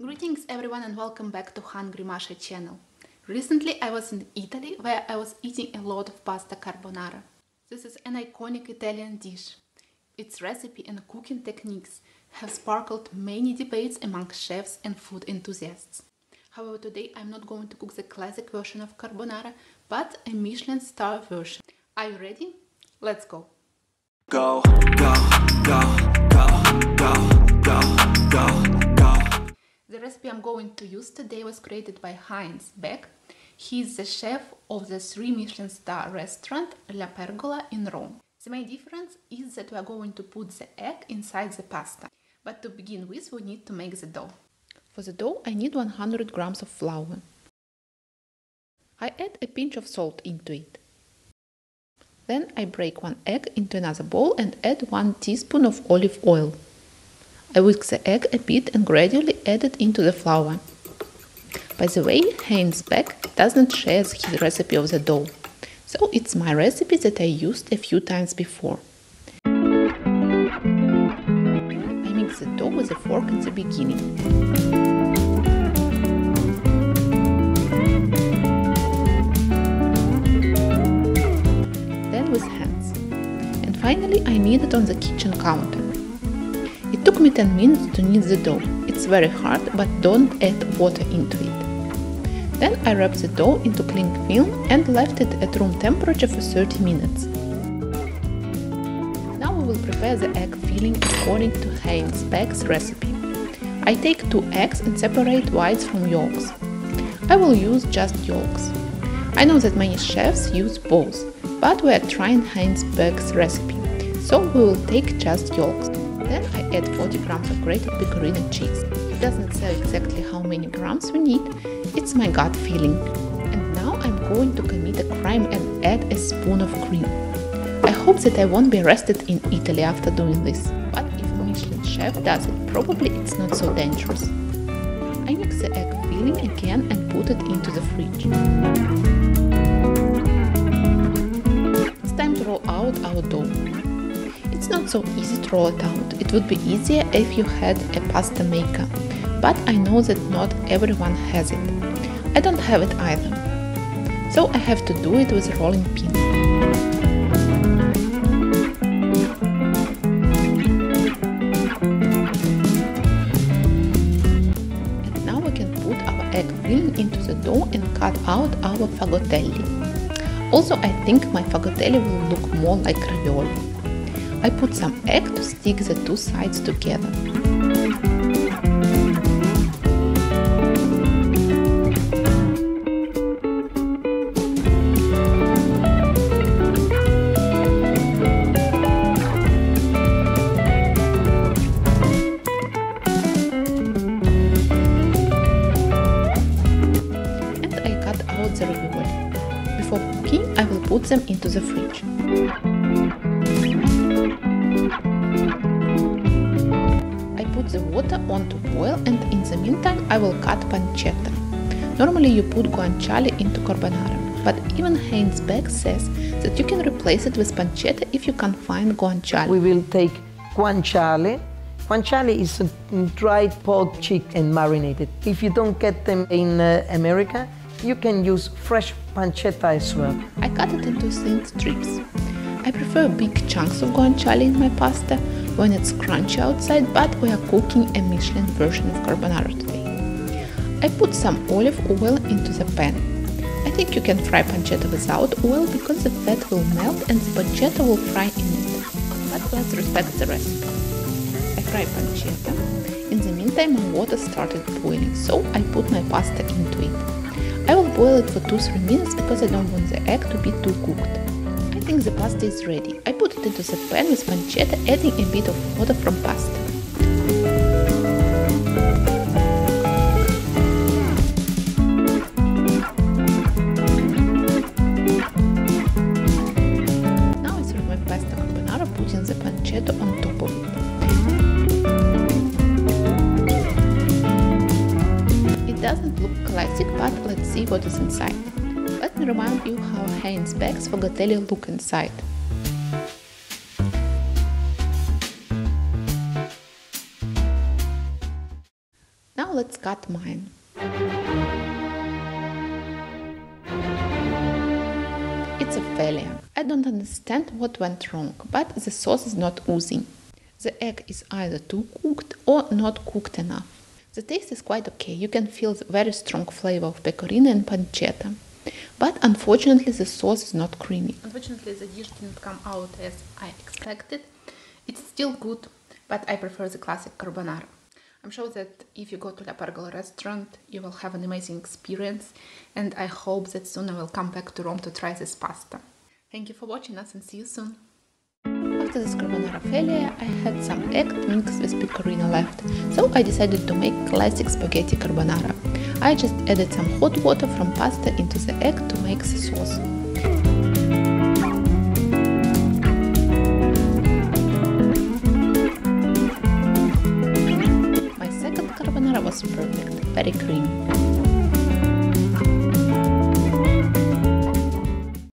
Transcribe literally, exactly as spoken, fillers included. Greetings everyone and welcome back to Hungry Masha channel. Recently I was in Italy, where I was eating a lot of pasta carbonara. This is an iconic Italian dish. Its recipe and cooking techniques have sparkled many debates among chefs and food enthusiasts. However, today I'm not going to cook the classic version of carbonara, but a Michelin star version. Are you ready? Let's go! Go, go, go, go, go, go, go. The recipe I'm going to use today was created by Heinz Beck. He is the chef of the three Michelin star restaurant La Pergola in Rome. The main difference is that we are going to put the egg inside the pasta. But to begin with, we need to make the dough. For the dough, I need one hundred grams of flour. I add a pinch of salt into it. Then I break one egg into another bowl and add one teaspoon of olive oil. I whisk the egg a bit and gradually add it into the flour. By the way, Hans Beck doesn't share his recipe of the dough, so it's my recipe that I used a few times before. I mix the dough with a fork at the beginning. Then with hands. And finally I knead it on the kitchen counter. It took me ten minutes to knead the dough. It's very hard, but don't add water into it. Then I wrapped the dough into cling film and left it at room temperature for thirty minutes. Now we will prepare the egg filling according to Heinz Beck's recipe. I take two eggs and separate whites from yolks. I will use just yolks. I know that many chefs use both, but we are trying Heinz Beck's recipe, so we will take just yolks. Then I add forty grams of grated pecorino cheese. It doesn't say exactly how many grams we need, it's my gut feeling. And now I'm going to commit a crime and add a spoon of cream. I hope that I won't be arrested in Italy after doing this, but if a Michelin chef does it, probably it's not so dangerous. I mix the egg filling again and put it into the fridge. It's time to roll out our dough. It's not so easy to roll it out. It would be easier if you had a pasta maker, but I know that not everyone has it. I don't have it either, so I have to do it with a rolling pin. And now we can put our egg filling into the dough and cut out our fagottelli. Also, I think my fagottelli will look more like ravioli. I put some egg to stick the two sides together. And I cut out the ravioli. Before cooking, I will put them into the fridge. The water on to boil, and in the meantime I will cut pancetta. Normally you put guanciale into carbonara, but even Heinz Beck says that you can replace it with pancetta if you can't find guanciale. We will take guanciale. Guanciale is a dried pork cheek and marinated. If you don't get them in uh, America, you can use fresh pancetta as well. I cut it into thin strips. I prefer big chunks of guanciale in my pasta when it's crunchy outside, but we are cooking a Michelin version of carbonara today. I put some olive oil into the pan. I think you can fry pancetta without oil because the fat will melt and the pancetta will fry in it. But let's respect the recipe. I fry pancetta. In the meantime my water started boiling, so I put my pasta into it. I will boil it for two to three minutes because I don't want the egg to be too cooked. I think the pasta is ready. I put it into the pan with pancetta, adding a bit of water from pasta. Now I serve my pasta carbonara, putting the pancetta on top of it. It doesn't look classic, but let's see what is inside. Let me remind you how Heinz Beck's fagottelli look inside. Now Now let's cut mine. It's a failure. I don't understand what went wrong, but the sauce is not oozing. The egg is either too cooked or not cooked enough. The taste is quite okay, you can feel the very strong flavor of pecorino and pancetta. But unfortunately the sauce is not creamy. Unfortunately the dish didn't come out as I expected. It's still good, but I prefer the classic carbonara. I'm sure that if you go to La Pergola restaurant, you will have an amazing experience, and I hope that soon I will come back to Rome to try this pasta. Thank you for watching us and see you soon! After this carbonara failure, I had some egg mixed with pecorino left, so I decided to make classic spaghetti carbonara. I just added some hot water from pasta into the egg to make the sauce. My second carbonara was perfect, very creamy.